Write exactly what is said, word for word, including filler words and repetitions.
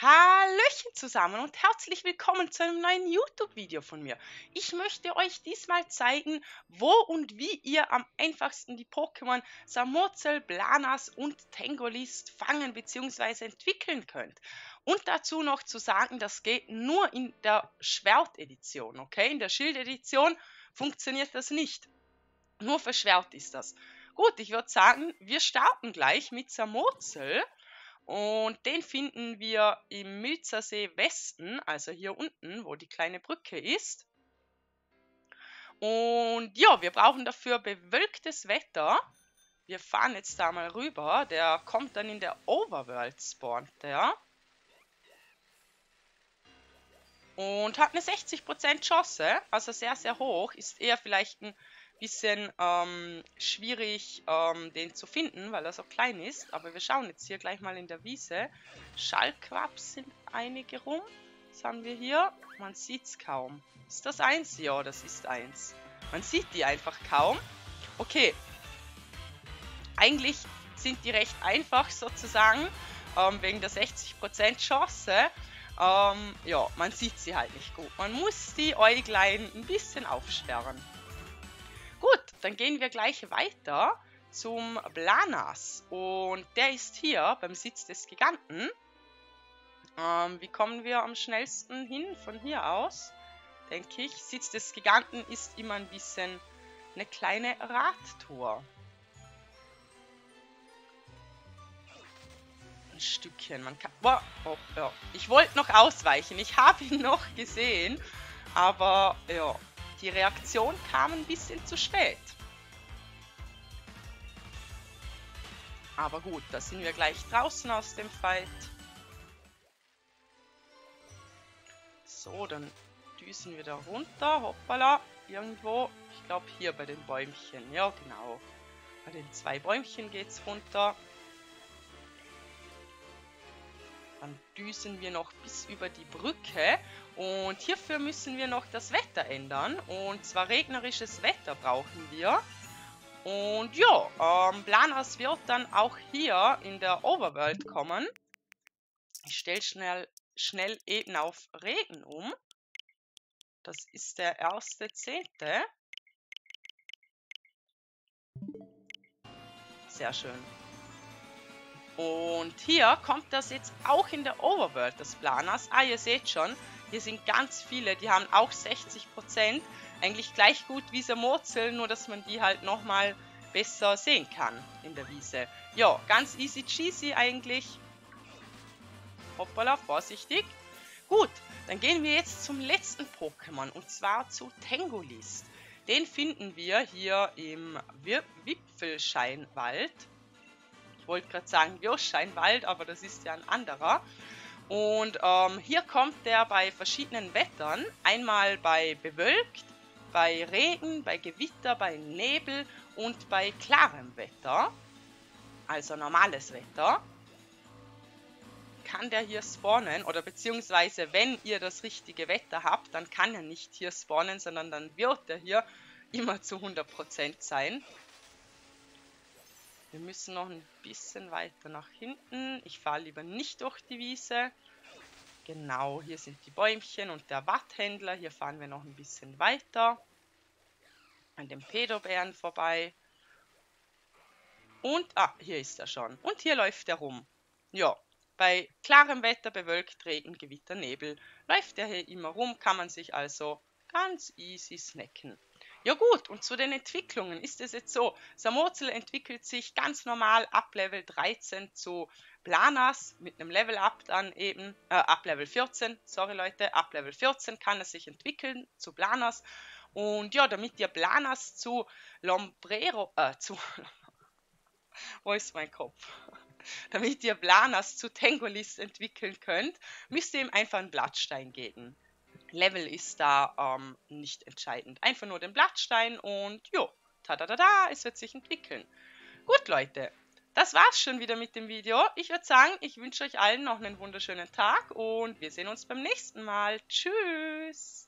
Hallöchen zusammen und herzlich willkommen zu einem neuen YouTube-Video von mir. Ich möchte euch diesmal zeigen, wo und wie ihr am einfachsten die Pokémon Samurzel, Blanas und Tengulist fangen bzw. entwickeln könnt. Und dazu noch zu sagen, das geht nur in der Schwert-Edition, okay? In der Schild-Edition funktioniert das nicht. Nur für Schwert ist das. Gut, ich würde sagen, wir starten gleich mit Samurzel. Und den finden wir im Mützersee Westen, also hier unten, wo die kleine Brücke ist. Und ja, wir brauchen dafür bewölktes Wetter. Wir fahren jetzt da mal rüber. Der kommt dann in der Overworld, spawnt der. Und hat eine sechzig Prozent Chance, also sehr, sehr hoch. Ist eher vielleicht ein bisschen ähm, schwierig, ähm, den zu finden, weil er so klein ist. Aber wir schauen jetzt hier gleich mal in der Wiese. Schallquaps sind einige rum. Was haben wir hier? Man sieht es kaum. Ist das eins? Ja, das ist eins. Man sieht die einfach kaum. Okay. Eigentlich sind die recht einfach sozusagen, ähm, wegen der sechzig Prozent Chance. Ähm, ja, man sieht sie halt nicht gut. Man muss die Äuglein ein bisschen aufsperren. Gut, dann gehen wir gleich weiter zum Blanas. Und der ist hier beim Sitz des Giganten. Ähm, wie kommen wir am schnellsten hin? Von hier aus, denke ich. Sitz des Giganten ist immer ein bisschen eine kleine Radtour. Ein Stückchen. Man kann... Wow, oh, ja. Ich wollte noch ausweichen. Ich habe ihn noch gesehen. Aber ja... Die Reaktion kam ein bisschen zu spät. Aber gut, da sind wir gleich draußen aus dem Fight. So, dann düsen wir da runter. Hoppala, irgendwo. Ich glaube hier bei den Bäumchen. Ja, genau. Bei den zwei Bäumchen geht's runter. Dann düsen wir noch bis über die Brücke und hierfür müssen wir noch das Wetter ändern und zwar regnerisches Wetter brauchen wir. Und ja, ähm, Blanas wird dann auch hier in der Overworld kommen. Ich stelle schnell, schnell eben auf Regen um. Das ist der erste Zehnte. Sehr schön. Und hier kommt das jetzt auch in der Overworld, das Blanas. Ah, ihr seht schon, hier sind ganz viele, die haben auch sechzig Prozent. Eigentlich gleich gut wie Samurzel, nur dass man die halt nochmal besser sehen kann in der Wiese. Ja, ganz easy cheesy eigentlich. Hoppala, vorsichtig. Gut, dann gehen wir jetzt zum letzten Pokémon und zwar zu Tengulist. Den finden wir hier im Wipfelscheinwald. Ich wollte gerade sagen Wipfelscheinwald, aber das ist ja ein anderer. Und ähm, hier kommt der bei verschiedenen Wettern. Einmal bei bewölkt, bei Regen, bei Gewitter, bei Nebel und bei klarem Wetter. Also normales Wetter. Kann der hier spawnen oder beziehungsweise wenn ihr das richtige Wetter habt, dann kann er nicht hier spawnen, sondern dann wird er hier immer zu hundert Prozent sein. Wir müssen noch ein bisschen weiter nach hinten. Ich fahre lieber nicht durch die Wiese. Genau, hier sind die Bäumchen und der Watthändler. Hier fahren wir noch ein bisschen weiter. An dem Pedobären vorbei. Und, ah, hier ist er schon. Und hier läuft er rum. Ja, bei klarem Wetter, bewölkt, Regen, Gewitter, Nebel läuft er hier immer rum. Kann man sich also ganz easy snacken. Ja gut, und zu den Entwicklungen ist es jetzt so, Samurzel entwickelt sich ganz normal ab Level dreizehn zu Blanas, mit einem Level-Up dann eben, äh, ab Level vierzehn, sorry Leute, ab Level vierzehn kann er sich entwickeln zu Blanas. Und ja, damit ihr Blanas zu Lombrero, äh, zu, wo ist mein Kopf? Damit ihr Blanas zu Tengulist entwickeln könnt, müsst ihr ihm einfach einen Blattstein geben. Level ist da ähm, nicht entscheidend. Einfach nur den Blattstein und jo, ta-da-da-da, es wird sich entwickeln. Gut, Leute, das war's schon wieder mit dem Video. Ich würde sagen, ich wünsche euch allen noch einen wunderschönen Tag und wir sehen uns beim nächsten Mal. Tschüss!